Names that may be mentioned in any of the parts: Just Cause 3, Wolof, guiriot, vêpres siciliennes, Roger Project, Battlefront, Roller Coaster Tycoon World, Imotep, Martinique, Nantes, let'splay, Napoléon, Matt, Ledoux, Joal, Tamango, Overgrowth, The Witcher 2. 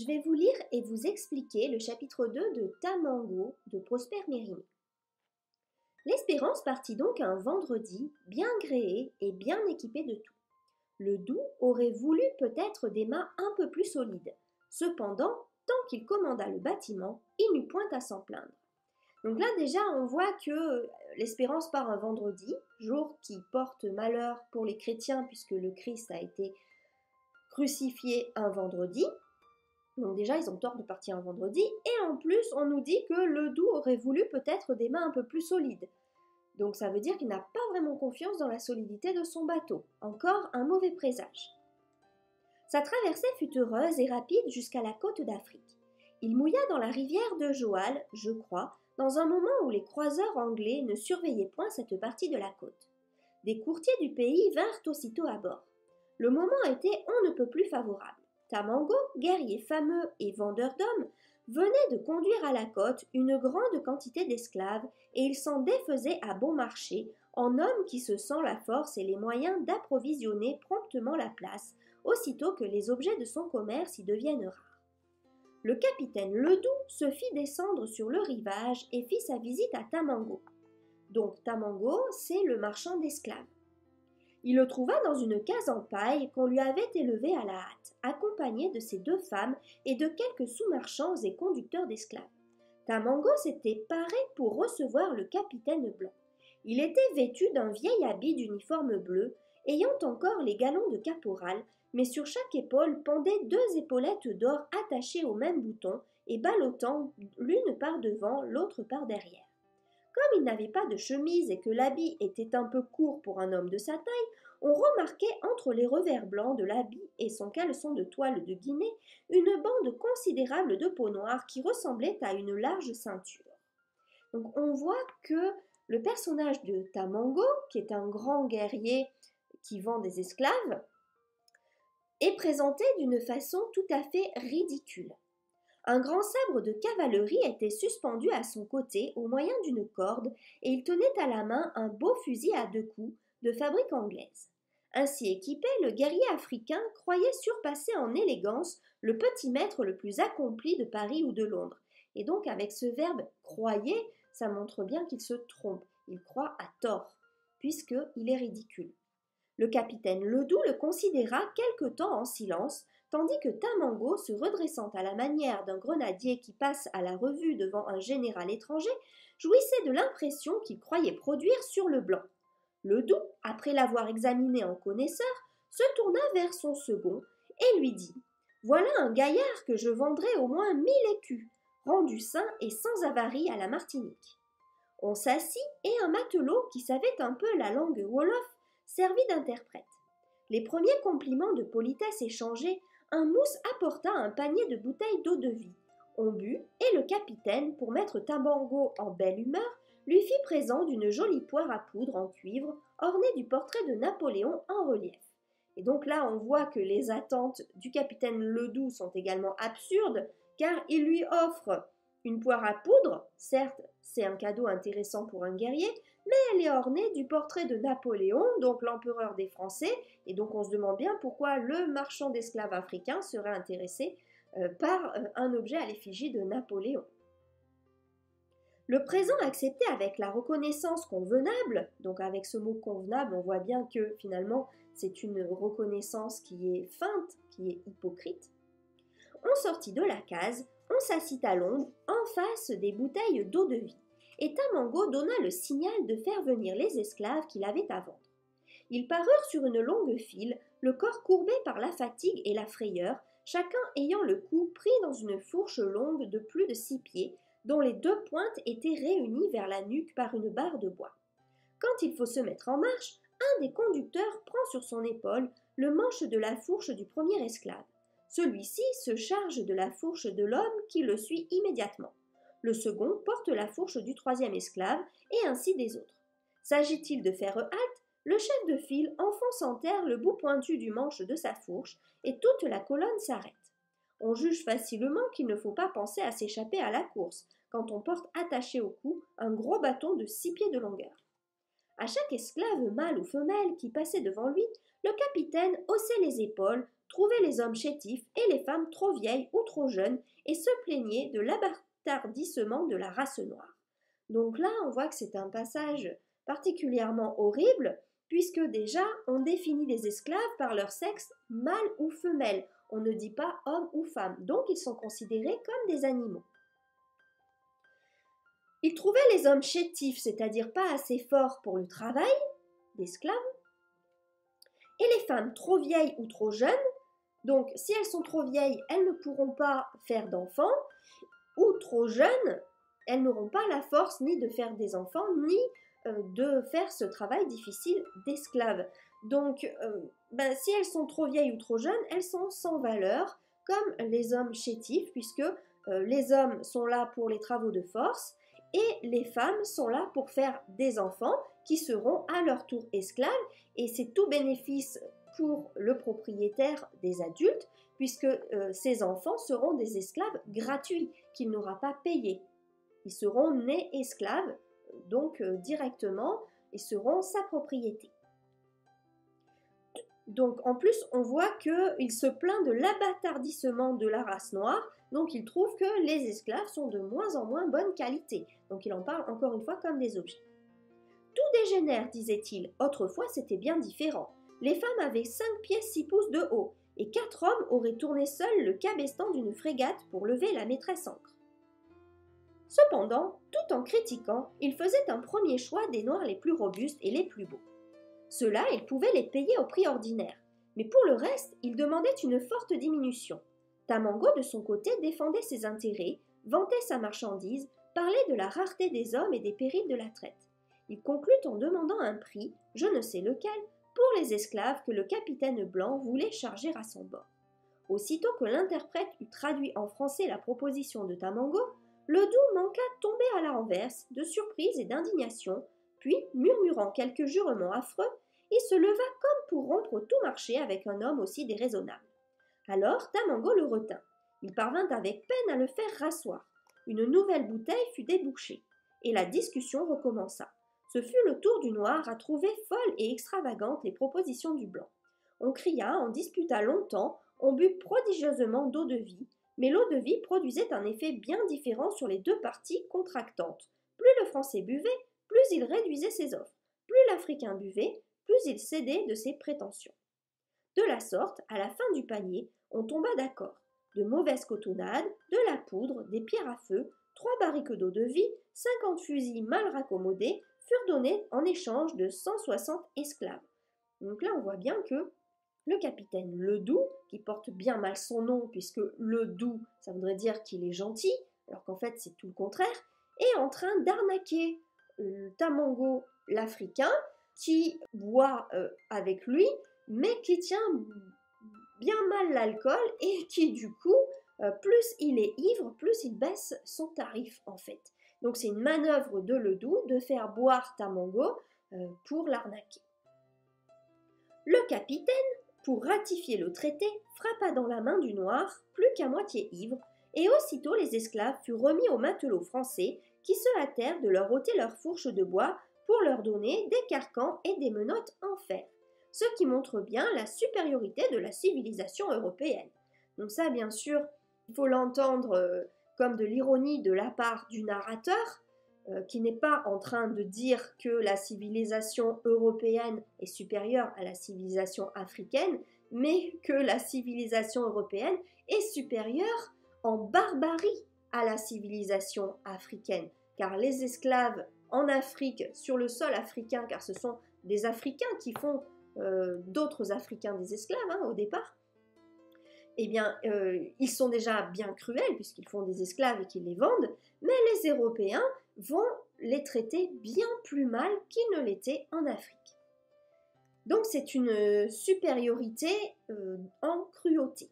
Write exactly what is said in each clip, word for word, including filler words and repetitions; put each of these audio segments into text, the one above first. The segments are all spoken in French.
Je vais vous lire et vous expliquer le chapitre deux de Tamango de Prosper Mérimée. L'Espérance partit donc un vendredi, bien gréé et bien équipé de tout. Le Doux aurait voulu peut-être des mâts un peu plus solides. Cependant, tant qu'il commanda le bâtiment, il n'eut point à s'en plaindre. Donc là déjà, on voit que l'Espérance part un vendredi, jour qui porte malheur pour les chrétiens puisque le Christ a été crucifié un vendredi. Donc déjà, ils ont tort de partir un vendredi. Et en plus, on nous dit que Ledoux aurait voulu peut-être des mâts un peu plus solides. Donc ça veut dire qu'il n'a pas vraiment confiance dans la solidité de son bateau. Encore un mauvais présage. Sa traversée fut heureuse et rapide jusqu'à la côte d'Afrique. Il mouilla dans la rivière de Joal, je crois, dans un moment où les croiseurs anglais ne surveillaient point cette partie de la côte. Des courtiers du pays vinrent aussitôt à bord. Le moment était on ne peut plus favorable. Tamango, guerrier fameux et vendeur d'hommes, venait de conduire à la côte une grande quantité d'esclaves et il s'en défaisait à bon marché, en homme qui se sent la force et les moyens d'approvisionner promptement la place, aussitôt que les objets de son commerce y deviennent rares. Le capitaine Ledoux se fit descendre sur le rivage et fit sa visite à Tamango. Donc Tamango, c'est le marchand d'esclaves. Il le trouva dans une case en paille qu'on lui avait élevée à la hâte, accompagné de ses deux femmes et de quelques sous-marchands et conducteurs d'esclaves. Tamango s'était paré pour recevoir le capitaine blanc. Il était vêtu d'un vieil habit d'uniforme bleu, ayant encore les galons de caporal, mais sur chaque épaule pendaient deux épaulettes d'or attachées au même bouton et ballottant l'une par devant, l'autre par derrière. Comme il n'avait pas de chemise et que l'habit était un peu court pour un homme de sa taille, on remarquait entre les revers blancs de l'habit et son caleçon de toile de Guinée une bande considérable de peau noire qui ressemblait à une large ceinture. Donc on voit que le personnage de Tamango, qui est un grand guerrier qui vend des esclaves, est présenté d'une façon tout à fait ridicule. Un grand sabre de cavalerie était suspendu à son côté au moyen d'une corde et il tenait à la main un beau fusil à deux coups de fabrique anglaise. Ainsi équipé, le guerrier africain croyait surpasser en élégance le petit maître le plus accompli de Paris ou de Londres. Et donc avec ce verbe « croyait », ça montre bien qu'il se trompe, il croit à tort, puisqu'il est ridicule. Le capitaine Ledoux le considéra quelque temps en silence, tandis que Tamango, se redressant à la manière d'un grenadier qui passe à la revue devant un général étranger, jouissait de l'impression qu'il croyait produire sur le blanc. Ledoux, après l'avoir examiné en connaisseur, se tourna vers son second et lui dit « Voilà un gaillard que je vendrai au moins mille écus, rendu sain et sans avarie à la Martinique. » On s'assit et un matelot qui savait un peu la langue Wolof servit d'interprète. Les premiers compliments de politesse échangés, un mousse apporta un panier de bouteilles d'eau-de-vie. On but, et le capitaine, pour mettre Tamango en belle humeur, lui fit présent d'une jolie poire à poudre en cuivre, ornée du portrait de Napoléon en relief. Et donc là, on voit que les attentes du capitaine Ledoux sont également absurdes, car il lui offre une poire à poudre, certes, c'est un cadeau intéressant pour un guerrier, mais elle est ornée du portrait de Napoléon, donc l'empereur des Français, et donc on se demande bien pourquoi le marchand d'esclaves africain serait intéressé euh, par euh, un objet à l'effigie de Napoléon. Le présent accepté avec la reconnaissance convenable, donc avec ce mot convenable, on voit bien que finalement c'est une reconnaissance qui est feinte, qui est hypocrite. On sortit de la case, on s'assit à l'ombre, en face des bouteilles d'eau-de-vie. Et Tamango donna le signal de faire venir les esclaves qu'il avait à vendre. Ils parurent sur une longue file, le corps courbé par la fatigue et la frayeur, chacun ayant le cou pris dans une fourche longue de plus de six pieds, dont les deux pointes étaient réunies vers la nuque par une barre de bois. Quand il faut se mettre en marche, un des conducteurs prend sur son épaule le manche de la fourche du premier esclave. Celui-ci se charge de la fourche de l'homme qui le suit immédiatement. Le second porte la fourche du troisième esclave et ainsi des autres. S'agit-il de faire halte, le chef de file enfonce en terre le bout pointu du manche de sa fourche et toute la colonne s'arrête. On juge facilement qu'il ne faut pas penser à s'échapper à la course quand on porte attaché au cou un gros bâton de six pieds de longueur. À chaque esclave mâle ou femelle qui passait devant lui, le capitaine haussait les épaules, trouvaient les hommes chétifs et les femmes trop vieilles ou trop jeunes et se plaignaient de l'abâtardissement de la race noire. Donc là, on voit que c'est un passage particulièrement horrible puisque déjà, on définit les esclaves par leur sexe mâle ou femelle. On ne dit pas homme ou femme, donc ils sont considérés comme des animaux. Ils trouvaient les hommes chétifs, c'est-à-dire pas assez forts pour le travail, d'esclaves, et les femmes trop vieilles ou trop jeunes, donc si elles sont trop vieilles, elles ne pourront pas faire d'enfants, ou trop jeunes, elles n'auront pas la force ni de faire des enfants, ni euh, de faire ce travail difficile d'esclaves. Donc, euh, ben, si elles sont trop vieilles ou trop jeunes, elles sont sans valeur, comme les hommes chétifs, puisque euh, les hommes sont là pour les travaux de force, et les femmes sont là pour faire des enfants qui seront à leur tour esclaves. Et c'est tout bénéfice pour le propriétaire des adultes, puisque euh, ces enfants seront des esclaves gratuits, qu'il n'aura pas payés. Ils seront nés esclaves, donc euh, directement, et seront sa propriété. Donc en plus, on voit qu'il se plaint de l'abâtardissement de la race noire, donc il trouve que les esclaves sont de moins en moins bonne qualité. Donc il en parle encore une fois comme des objets. Tout dégénère, disait-il. Autrefois, c'était bien différent. Les femmes avaient cinq pieds six pouces de haut, et quatre hommes auraient tourné seuls le cabestan d'une frégate pour lever la maîtresse ancre. Cependant, tout en critiquant, il faisait un premier choix des noirs les plus robustes et les plus beaux. Ceux-là, il pouvait les payer au prix ordinaire, mais pour le reste, il demandait une forte diminution. Tamango, de son côté, défendait ses intérêts, vantait sa marchandise, parlait de la rareté des hommes et des périls de la traite. Il conclut en demandant un prix, je ne sais lequel, pour les esclaves que le capitaine blanc voulait charger à son bord. Aussitôt que l'interprète eut traduit en français la proposition de Tamango, Ledoux manqua tomber à la renverse, de surprise et d'indignation, puis, murmurant quelques jurements affreux, il se leva comme pour rompre tout marché avec un homme aussi déraisonnable. Alors Tamango le retint. Il parvint avec peine à le faire rasseoir. Une nouvelle bouteille fut débouchée, et la discussion recommença. Ce fut le tour du noir à trouver folles et extravagantes les propositions du blanc. On cria, on disputa longtemps, on but prodigieusement d'eau-de-vie, mais l'eau-de-vie produisait un effet bien différent sur les deux parties contractantes. Plus le français buvait, plus il réduisait ses offres, plus l'Africain buvait, plus il cédait de ses prétentions. De la sorte, à la fin du panier, on tomba d'accord. De mauvaises cotonnades, de la poudre, des pierres à feu, trois barriques d'eau-de-vie, cinquante fusils mal raccommodés furent donnés en échange de cent soixante esclaves. Donc là, on voit bien que le capitaine Ledoux, qui porte bien mal son nom, puisque Ledoux, ça voudrait dire qu'il est gentil, alors qu'en fait, c'est tout le contraire, est en train d'arnaquer Tamango, l'Africain, qui boit euh, avec lui, mais qui tient bien mal l'alcool et qui du coup, euh, plus il est ivre, plus il baisse son tarif en fait. Donc c'est une manœuvre de Ledoux de faire boire Tamango euh, pour l'arnaquer. Le capitaine, pour ratifier le traité, frappa dans la main du noir, plus qu'à moitié ivre, et aussitôt les esclaves furent remis aux matelots français qui se hâtèrent de leur ôter leurs fourches de bois pour leur donner des carcans et des menottes en fer, ce qui montre bien la supériorité de la civilisation européenne. Donc ça, bien sûr, il faut l'entendre euh, comme de l'ironie de la part du narrateur, euh, qui n'est pas en train de dire que la civilisation européenne est supérieure à la civilisation africaine, mais que la civilisation européenne est supérieure en barbarie à la civilisation africaine, car les esclaves en Afrique, sur le sol africain, car ce sont des Africains qui font euh, d'autres Africains des esclaves hein, au départ, eh bien euh, ils sont déjà bien cruels puisqu'ils font des esclaves et qu'ils les vendent, mais les Européens vont les traiter bien plus mal qu'ils ne l'étaient en Afrique. Donc c'est une supériorité euh, en cruauté.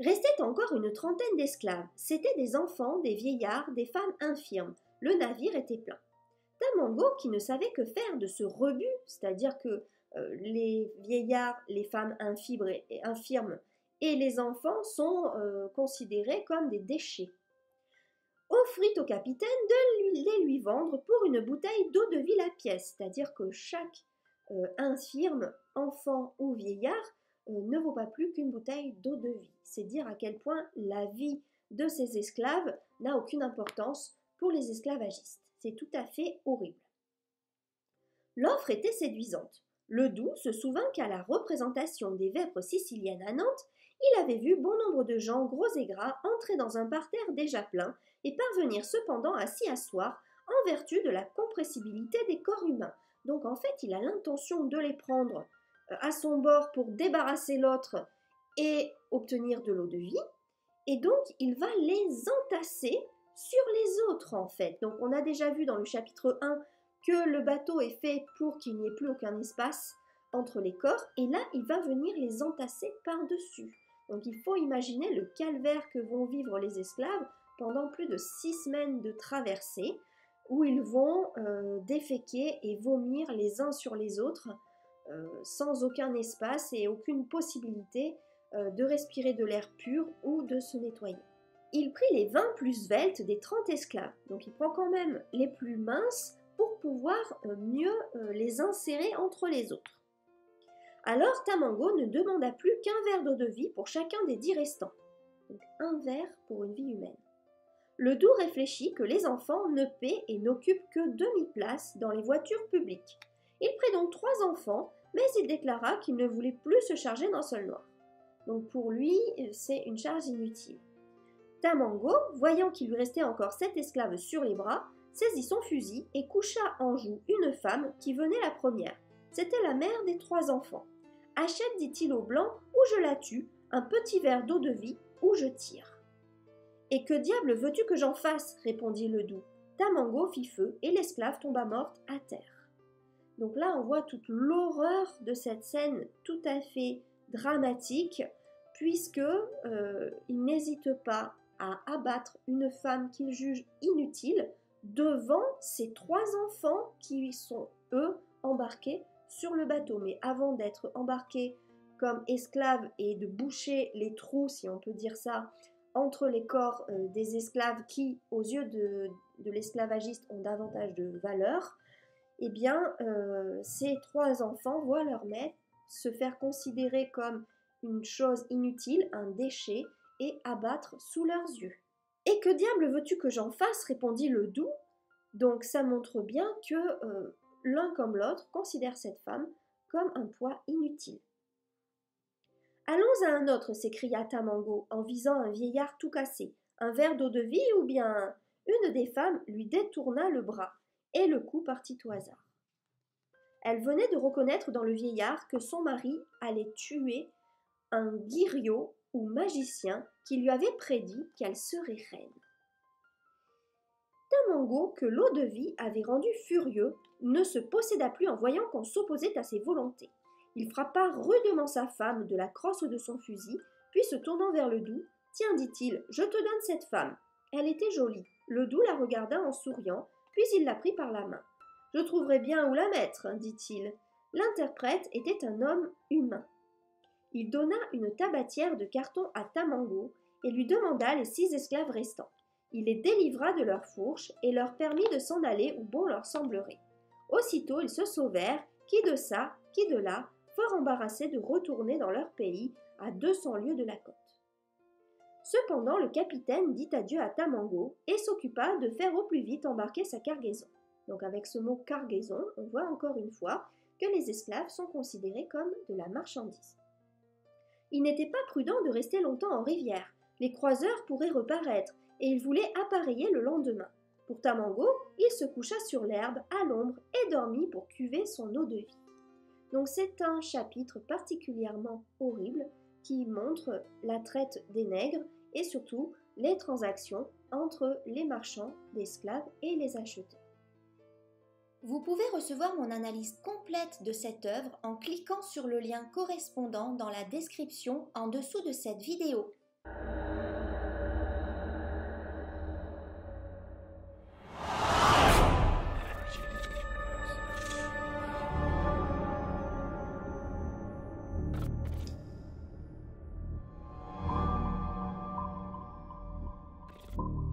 Restait encore une trentaine d'esclaves. C'étaient des enfants, des vieillards, des femmes infirmes. Le navire était plein. Tamango, qui ne savait que faire de ce rebut, c'est-à-dire que euh, les vieillards, les femmes infibres et, et infirmes et les enfants sont euh, considérés comme des déchets, offrit au capitaine de lui, les lui vendre pour une bouteille d'eau de vie la pièce, c'est-à-dire que chaque euh, infirme, enfant ou vieillard euh, ne vaut pas plus qu'une bouteille d'eau de vie. C'est dire à quel point la vie de ces esclaves n'a aucune importance pour les esclavagistes. C'est tout à fait horrible. L'offre était séduisante. Ledoux se souvint qu'à la représentation des vêpres siciliennes à Nantes, il avait vu bon nombre de gens gros et gras entrer dans un parterre déjà plein et parvenir cependant à s'y asseoir en vertu de la compressibilité des corps humains. Donc en fait, il a l'intention de les prendre à son bord pour débarrasser l'autre et obtenir de l'eau de vie. Et donc, il va les entasser sur les autres en fait. Donc on a déjà vu dans le chapitre un que le bateau est fait pour qu'il n'y ait plus aucun espace entre les corps. Et là, il va venir les entasser par-dessus. Donc il faut imaginer le calvaire que vont vivre les esclaves pendant plus de six semaines de traversée, où ils vont euh, déféquer et vomir les uns sur les autres, euh, sans aucun espace et aucune possibilité euh, de respirer de l'air pur ou de se nettoyer. Il prit les vingt plus sveltes des trente esclaves, donc il prend quand même les plus minces pour pouvoir euh, mieux euh, les insérer entre les autres. Alors Tamango ne demanda plus qu'un verre d'eau de vie pour chacun des dix restants, donc un verre pour une vie humaine. Ledoux réfléchit que les enfants ne paient et n'occupent que demi-place dans les voitures publiques. Il prit donc trois enfants, mais il déclara qu'il ne voulait plus se charger d'un seul noir. Donc pour lui, c'est une charge inutile. Tamango, voyant qu'il lui restait encore sept esclaves sur les bras, saisit son fusil et coucha en joue une femme qui venait la première. C'était la mère des trois enfants. « Achète, dit-il au blanc, ou je la tue, un petit verre d'eau de vie, ou je tire. » « Et que diable veux-tu que j'en fasse ?» répondit Ledoux. Tamango fit feu et l'esclave tomba morte à terre. Donc là, on voit toute l'horreur de cette scène tout à fait dramatique, puisque euh, il n'hésite pas à abattre une femme qu'il juge inutile devant ses trois enfants qui sont, eux, embarqués sur le bateau. Mais avant d'être embarqués comme esclaves et de boucher les trous, si on peut dire ça, entre les corps euh, des esclaves qui, aux yeux de, de l'esclavagiste, ont davantage de valeur, eh bien, euh, ces trois enfants voient leur maître se faire considérer comme une chose inutile, un déchet, et abattre sous leurs yeux. « Et que diable veux-tu que j'en fasse ?» répondit Ledoux. Donc ça montre bien que euh, l'un comme l'autre considère cette femme comme un poids inutile. « Allons à un autre !» s'écria Tamango en visant un vieillard tout cassé. Un verre d'eau de vie ou bien... Une des femmes lui détourna le bras et le coup partit au hasard. Elle venait de reconnaître dans le vieillard que son mari allait tuer un guiriot ou magicien qui lui avait prédit qu'elle serait reine. Tamango, que l'eau de vie avait rendu furieux, ne se posséda plus en voyant qu'on s'opposait à ses volontés. Il frappa rudement sa femme de la crosse de son fusil, puis se tournant vers Ledoux, « Tiens, dit-il, je te donne cette femme. » Elle était jolie. Ledoux la regarda en souriant, puis il la prit par la main. « Je trouverai bien où la mettre, » dit-il. L'interprète était un homme humain. Il donna une tabatière de carton à Tamango et lui demanda les six esclaves restants. Il les délivra de leurs fourches et leur permit de s'en aller où bon leur semblerait. Aussitôt, ils se sauvèrent, qui de ça, qui de là, fort embarrassés de retourner dans leur pays à deux cents lieues de la côte. Cependant, le capitaine dit adieu à Tamango et s'occupa de faire au plus vite embarquer sa cargaison. Donc avec ce mot cargaison, on voit encore une fois que les esclaves sont considérés comme de la marchandise. Il n'était pas prudent de rester longtemps en rivière, les croiseurs pourraient reparaître et il voulait appareiller le lendemain. Pour Tamango, il se coucha sur l'herbe, à l'ombre et dormit pour cuver son eau de vie. Donc c'est un chapitre particulièrement horrible qui montre la traite des nègres et surtout les transactions entre les marchands d'esclaves et les acheteurs. Vous pouvez recevoir mon analyse complète de cette œuvre en cliquant sur le lien correspondant dans la description en dessous de cette vidéo. you